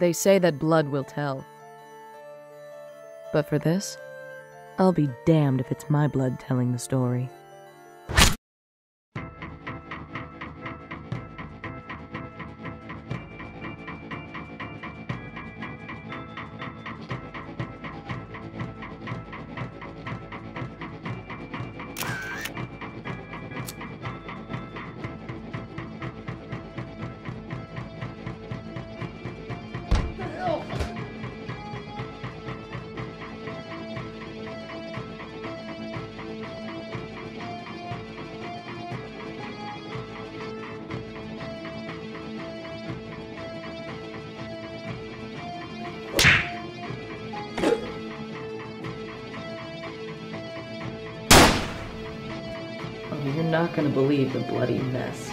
They say that blood will tell. But for this, I'll be damned if it's my blood telling the story. You're not gonna believe the bloody mess.